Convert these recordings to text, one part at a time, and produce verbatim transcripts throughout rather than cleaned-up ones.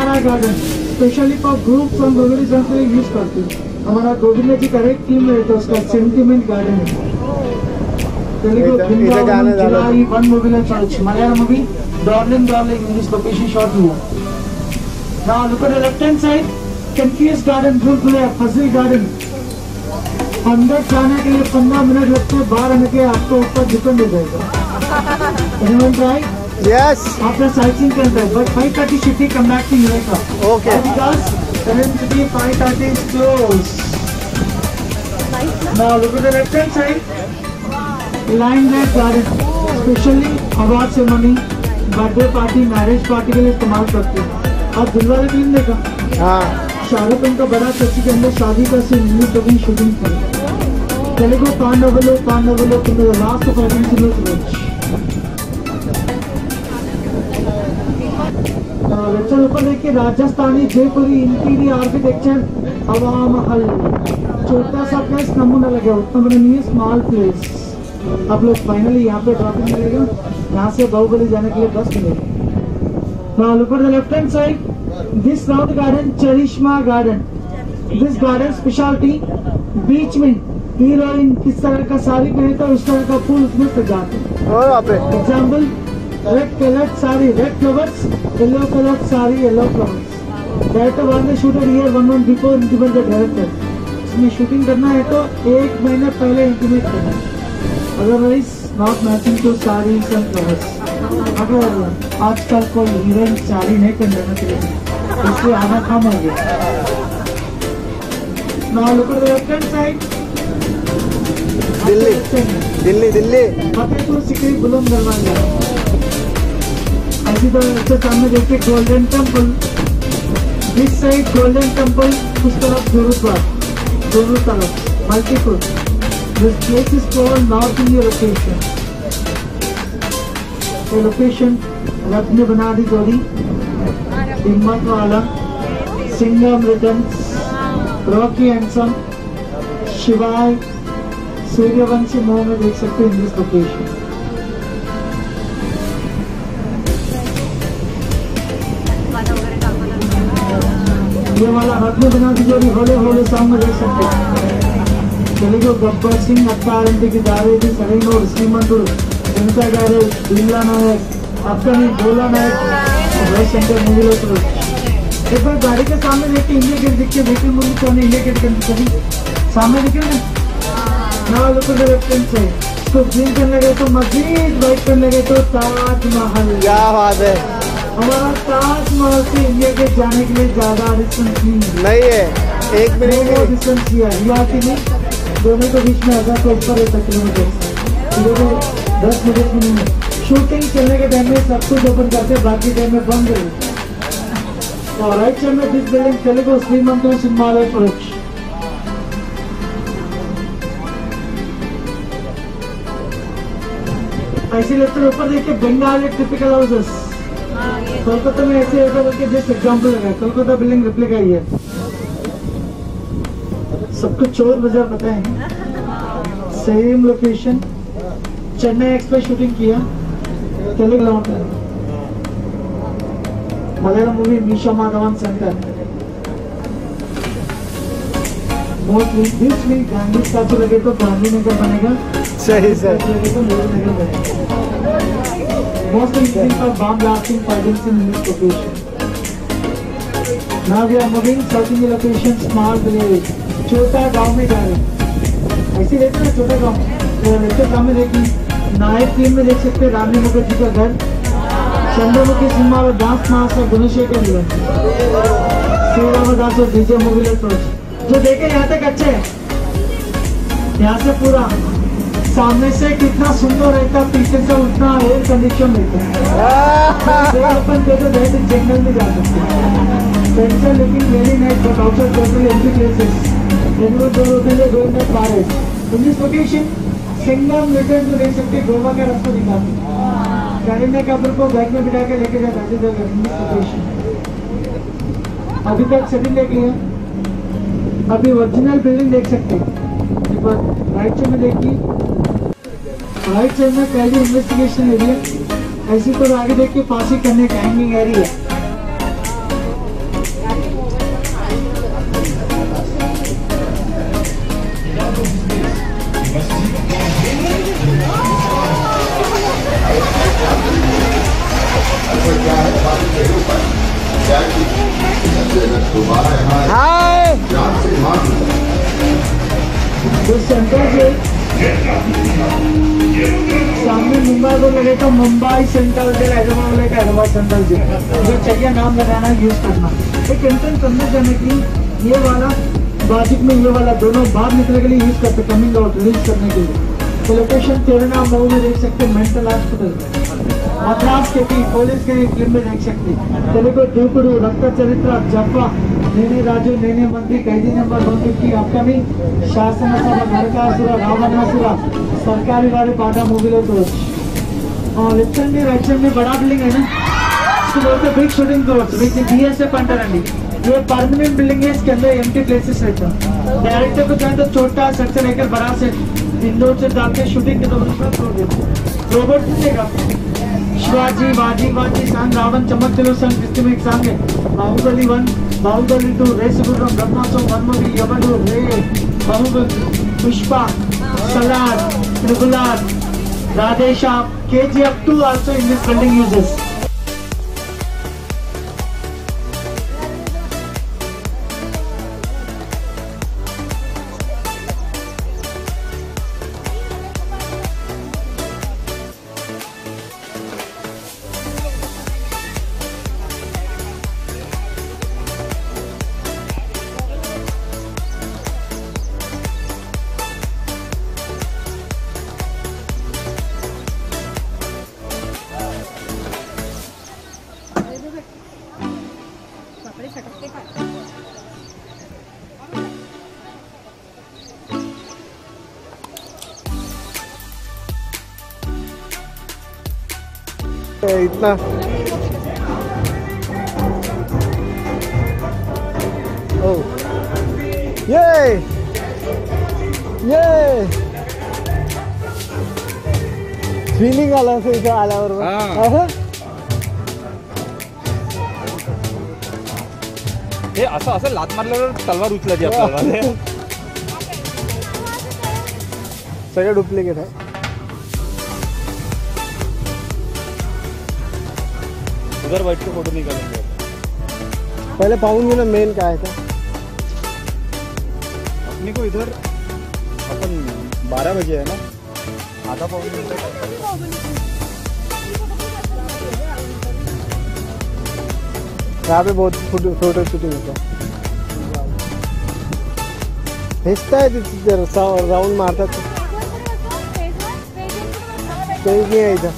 हमारा garden specially for groups और organisation के लिए यूज करते हैं। हमारा गोविंदा जी का एक टीम है तो उसका सेंटिमेंट गार्डन है। तेलुगु गाने डाला ये वन मूवी में चलती Malayalam movie darling darling English location shot हुआ। Now look at the left hand side confuse garden गुलगुले फजी गार्डन। अंदर जाने के लिए पंद्रह मिनट लगते हैं, बाहर आने के आपको ऊपर डिपेंड हो जाएगा। यस आपने साइकिल के अंदर but five thirty city come back to यूएका okay seven city five thirty close. Now look at the left hand side line light garden specially आवाज से money birthday party marriage party के लिए इस्तेमाल करते हैं। आप दुलवाले फिल्म देखा? हाँ शाहरुख खान का बड़ा चर्ची के अंदर शादी का सीन कभी शूटिंग करें తెలుగు పాండవులు పాండవులు కింద లాస్ట్ ఫైటింగ్ लक्षण ऊपर देखिए राजस्थानी जयपुरी इंटीरियर आर्किटेक्चर हवा महल छोटा सा प्लेस नमूना लगा उतना बड़ा नहीं है स्मॉल प्लेस। आप लोग फाइनली यहाँ पे ड्रॉपिंग मिलेगा, यहाँ से बाहुबली जाने के लिए बस मिलेगा। ऊपर the left hand side this south garden charisma garden. This garden speciality बीच में हीरोइन किस तरह का साड़ी पहने तो उस तरह का फूल उसमें सजाते हैं। Example red colour sari red flowers yellow colour sari yellow flowers. Director one में shooter year one one before intimate का डायरेक्टर इसमें शूटिंग करना है तो एक महीने पहले इंटीमेट करना है otherwise not matching to sari and flowers. अगर आजकल कोई हीरोइन साड़ी नहीं कर लेना चाहिए इससे आधा कम हो गया। दिल्ली दिल्ली दिल्ली फतेहपुर सिकरी बुलंद दरवाजा ऐसी तरह से सामने देखते golden temple. This side golden temple उस तरफ गुरुद्वारा दोनों तरफ मल्टीपुर। This place is called north India location. ये लोकेशन रब ने बना दी जोड़ी हिम्मत वाला सिंगम रिटर्न्स रॉकी हैंडसम शिवाय सूर्यवंशी मोह में देख सकते हैं इंग्लिश लोकेशन। ये वाला हाथ में बना दीजिए भी होले होले सामने देख सकते हैं। तेलुगु गब्बर सिंह अक्तारंटी की दावे की सरेंगोर श्रीमंतुर जनता गारे बिल्ला नायक अपनी बोला नायक रविशंकर मूवी लोग एक बार गाड़ी के सामने देख इंडिया गेट देख के देखे मूवी तो इंडिया गेट के सामने देखे। Now look at the left hand side तो जिम करने गए तो मजीद बाइक करने गए तो ताजमहल। क्या बात है हमारा ताजमहल से इंडिया के जाने के लिए ज्यादा डिस्टेंस नहीं नहीं है एक मिनट का डिस्टेंस किया यहाँ की नहीं दोनों के बीच में हजार से ऊपर एक किलोमीटर दस मिनट में नहीं। शूटिंग चलने के टाइम में सब कुछ ओपन करते बाकी टाइम में बंद रहे। और राइट साइड में दिस बिल्डिंग तेलुगु श्रीमंतुर सिंहालय वृक्ष ऐसे लेफ्टर ऊपर देखिए बंगाल एक टिपिकल हाउसेस कोलकाता में ऐसे ऐसा करके जस्ट एग्जाम्पल है कोलकाता बिल्डिंग रिप्लिका ही है। सबको चोर बाजार पता है same location Chennai express shooting किया Telugu Malayalam movie Meesha Madhavan centre Gandhi statue लगे तो गांधी नगर बनेगा सही sir. Most interesting for bomb blasting projects in this location. Now we are moving south India location small village. छोटा गांव में जा रहे हैं। ऐसे देखते हैं छोटा गांव। तो देखते गांव में देखिए नायक फिल्म में देख सकते हैं रानी मुखर्जी का घर चंद्रमुखी सिनेमा और डांस मास्टर गुणशेखर मिलन श्रीराम दास और डीजे मूवी जो देखे यहाँ तक अच्छे है। यहाँ से पूरा सामने से कितना सुंदर रहता पीछे से उतना एयर कंडीशन रहता है। अपन कहते डायरेक्ट जंगल में जा सकते हैं लेकिन very night but outside total empty places जंगल जो होते हैं going to palace in this location Singham return तो देख सकते गोवा का रास्ता दिखाते हैं। गाड़ी में कब्र को बैग में बिठा के लेके जाते हैं लोकेशन अभी तक सभी लेके हैं। अभी ओरिजिनल बिल्डिंग देख सकते हैं पर राइट साइड में देखिए राइट साइड में पहले इन्वेस्टिगेशन एरिया ऐसे तो आगे देख के पास ही करने का हैंगिंग एरिया Hi. तो सेंटर से सामने मुंबई को लगेगा मुंबई सेंट्रल जेल, हैदराबाद वाले का हैदराबाद सेंट्रल जेल, जो चाहिए नाम लगाना यूज करना। एक एंट्रेंस करने जाने की ये वाला बाजिक में ये वाला दोनों बाहर निकलने के लिए यूज करते, कमिंग आउट रिलीज करने के लिए। तो लोकेशन तेरना आप लोग में देख सकते हैं, मेंटल हॉस्पिटल मद्रास के कॉलेज के फिल्म में देख सकते हैं। तेलुगु दूकुडू रक्त चरित्र जप्पा नेने राजू नेने मंत्री कैदी नंबर वन फिफ्टी अपनी शासन सभा नरकासुर रावणासुर सरकारी वाले पाटा मूवी लो। और लेफ्ट हैंड में राइट हैंड में बड़ा बिल्डिंग है ना, इसको बोलते big shooting growth with BSF अंटारंडी। ये परमानेंट बिल्डिंग है, इसके अंदर एम्प्टी प्लेसेस रहता है। डायरेक्टर को चाहे तो छोटा स्ट्रक्चर लेकर बड़ा से इंडोर से डाल के शूटिंग के दौरान छोड़ देते रोबोट मिलेगा। शिवाजी बाजी बाजी संग रावण चमक तेलो संग कृष्ण में एक संग है। Baahubali one Baahubali two Race Gurram Brahmastra one movie यमन और रे बाहुबली पुष्पा सलार त्रिगुलार Radhe Shyam KGF two also in this building uses. इतना ओ ये ये स्विमिंग आला से इथं आल्यावर हे असं असं लात मारल्यावर तलवार उचलायची आपल्याला। सगळं डुप्लिकेट आहे। उधर बैठ के फोटो निकालेंगे पहले पाऊंगे ना मेन का है था। अपने को इधर अपन बारह बजे है ना आधा पाऊंगे। यहाँ पे बहुत फोटो फोटो शूटिंग होता है, भेजता है राउंड मारता है कोई नहीं है इधर।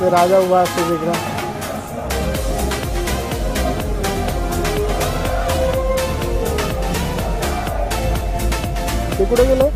तो राजा हुआ से दिख रहा है कुठे गेलो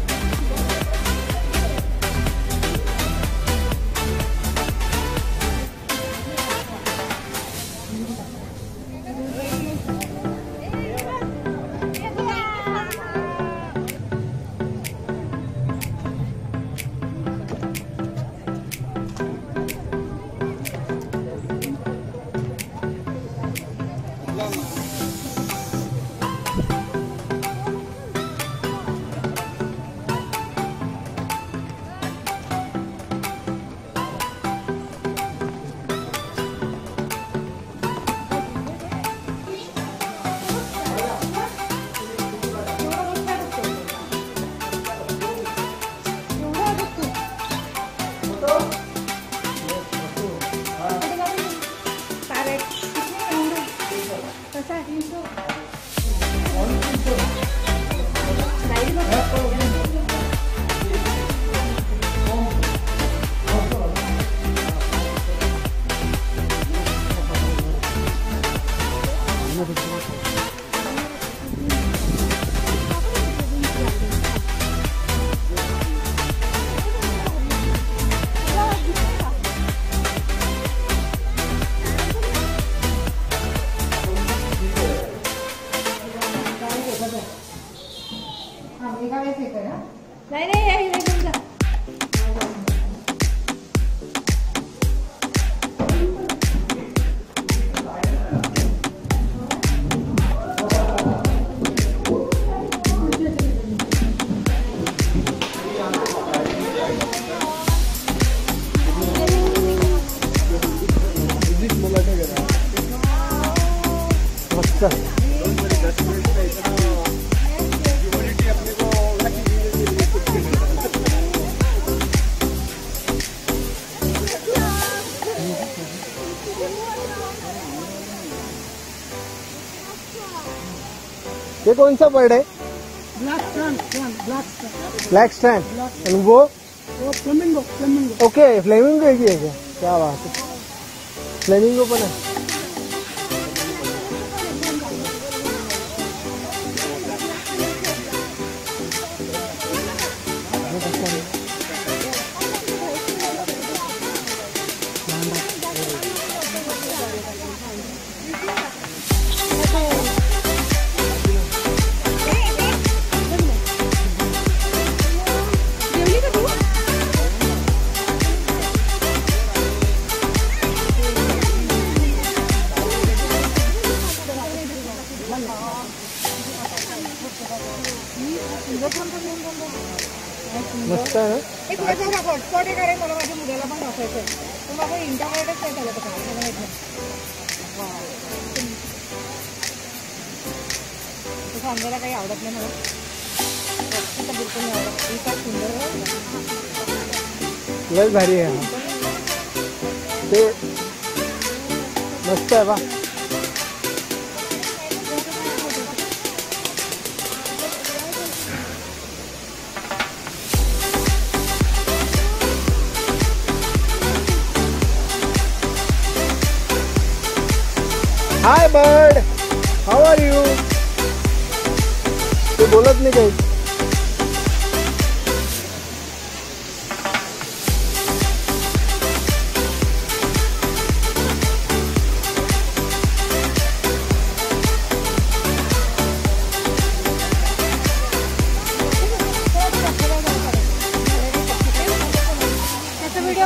का वैसे करा नहीं नहीं यही नहीं कर ये कौन सा बर्ड है? Black strand, black strand, and वो वो फ्लेमिंगो, फ्लेमिंगो। ओके, फ्लेमिंगो है क्या? क्या बात है, फ्लेमिंगो पर है। मस्त है एक वेगळा हॉटस्पॉट आहे कारण मला माझ्या मुलाला पण दाखवायचं आहे पण माझा इंटरनेटच नाही चालत आहे माहिती हा तो सांगायला काही आवडत नाही मला फक्त बिलकुल नाही आवडत ही काय सुंदर आहे लय भारी आहे ते मस्त आहे बा hi bird how are you तो बोलत नहीं गई वीडियो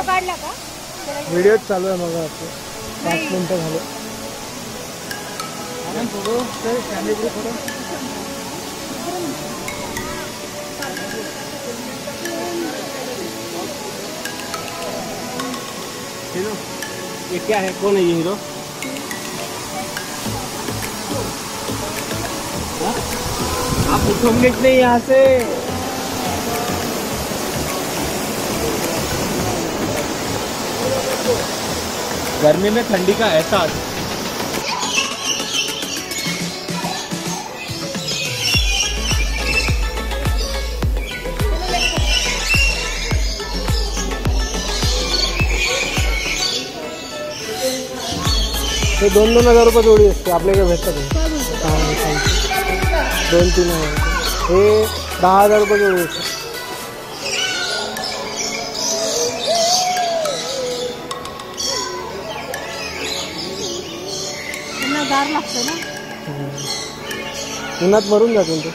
काढला का वीडियो चालू है मग आपको पाच मिनट झाले photo family group photo hero ये क्या है कौन है ये हीरो आप उठोगे नहीं यहाँ से गर्मी में ठंडी का एहसास ये दोन दोन हजार रुपये जोड़ी असते आपल्याकडे भेटतात दोन तीन हजार हे दहा हजार रुपये जोड़ी असते त्यांना गार लागतं ना उन्हात मरून जातील ते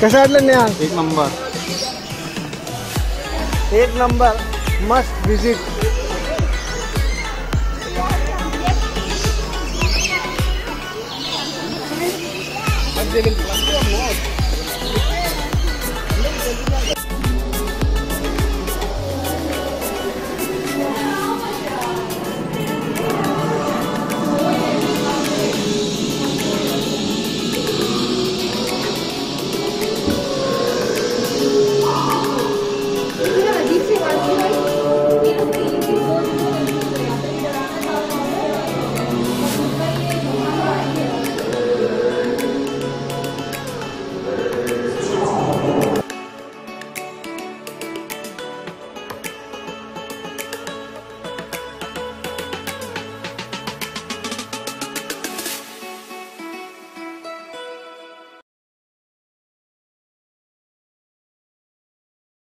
कैसा वाटलं यार एक नंबर एक नंबर मस्ट विजिट मस्त